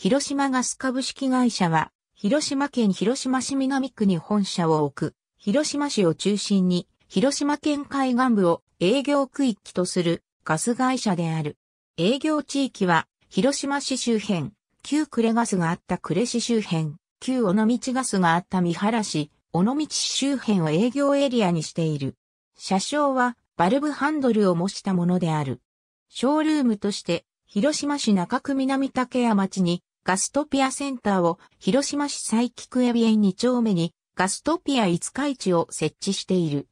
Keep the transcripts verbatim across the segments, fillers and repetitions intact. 広島ガス株式会社は、広島県広島市南区に本社を置く、広島市を中心に、広島県海岸部を営業区域とするガス会社である。営業地域は、広島市周辺、旧呉ガスがあった呉市周辺、旧尾道ガスがあった三原市、尾道市周辺を営業エリアにしている。社称は、バルブハンドルを模したものである。ショールームとして、広島市中区南竹谷町に、ガストピアセンターを広島市佐伯区海老園に丁目にガストピア五日市を設置している。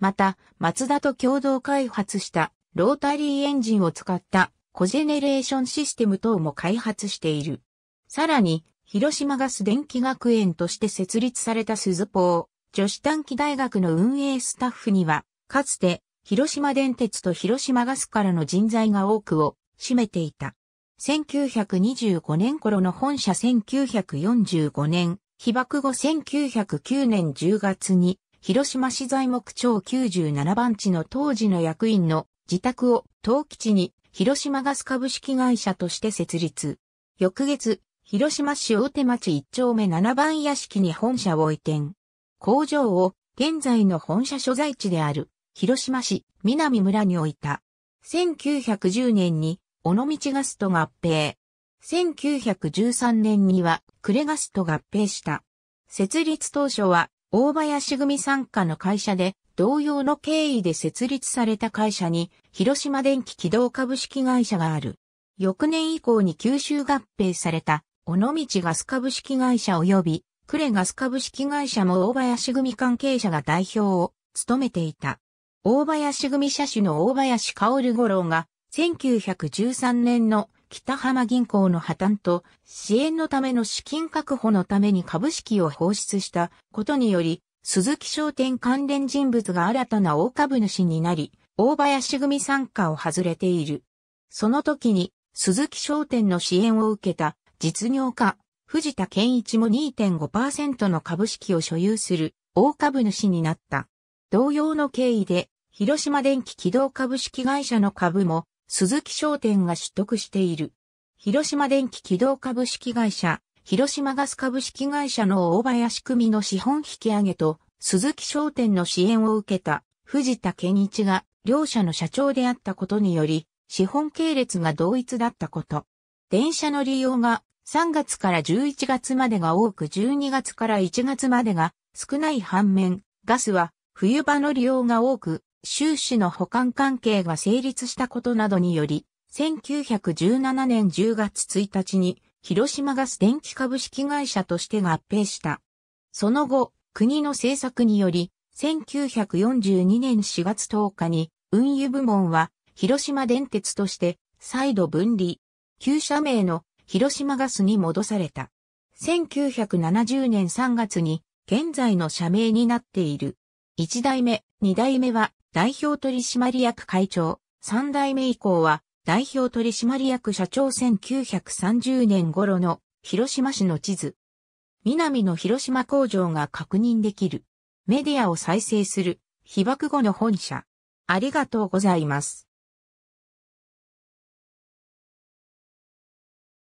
また、マツダと共同開発したロータリーエンジンを使ったコジェネレーションシステム等も開発している。さらに、広島ガス電気学園として設立されたスズポー女子短期大学の運営スタッフには、かつて広島電鉄と広島ガスからの人材が多くを占めていた。せんきゅうひゃくにじゅうごねん頃の本社せんきゅうひゃくよんじゅうごねん、被爆後せんきゅうひゃくきゅうねんじゅうがつに、広島市材木町きゅうじゅうななばん地の当時の役員の自宅を当基地に広島ガス株式会社として設立。翌月、広島市大手町いち丁目ななばん屋敷に本社を移転。工場を現在の本社所在地である広島市南村に置いた。せんきゅうひゃくじゅうねんに、尾道ガスと合併。せんきゅうひゃくじゅうさんねんには、呉ガスと合併した。設立当初は、大林組傘下の会社で、同様の経緯で設立された会社に、広島電気軌道株式会社がある。翌年以降に吸収合併された、尾道ガス株式会社及び、呉ガス株式会社も大林組関係者が代表を務めていた。大林組社主の大林薫五郎が、せんきゅうひゃくじゅうさんねんの北浜銀行の破綻と支援のための資金確保のために株式を放出したことにより、鈴木商店関連人物が新たな大株主になり、大林組傘下を外れている。その時に鈴木商店の支援を受けた実業家、藤田健一も にてんごパーセント の株式を所有する大株主になった。同様の経緯で、広島電気軌道株式会社の株も、鈴木商店が取得している。広島電気軌道株式会社、広島ガス株式会社の大林組の資本引き上げと、鈴木商店の支援を受けた藤田健一が両社の社長であったことにより、資本系列が同一だったこと。電車の利用がさんがつからじゅういちがつまでが多くじゅうにがつからいちがつまでが少ない反面、ガスは冬場の利用が多く、収支の補完関係が成立したことなどにより、せんきゅうひゃくじゅうななねんじゅうがつついたちに、広島ガス電気株式会社として合併した。その後、国の政策により、せんきゅうひゃくよんじゅうにねんしがつとおかに、運輸部門は、広島電鉄として、再度分離。旧社名の広島ガスに戻された。せんきゅうひゃくななじゅうねんさんがつに、現在の社名になっている。いち代目、に代目は、代表取締役会長、さん代目以降は、代表取締役社長せんきゅうひゃくさんじゅうねん頃の広島市の地図。南の広島工場が確認できる。メディアを再生する、被爆後の本社。ありがとうございます。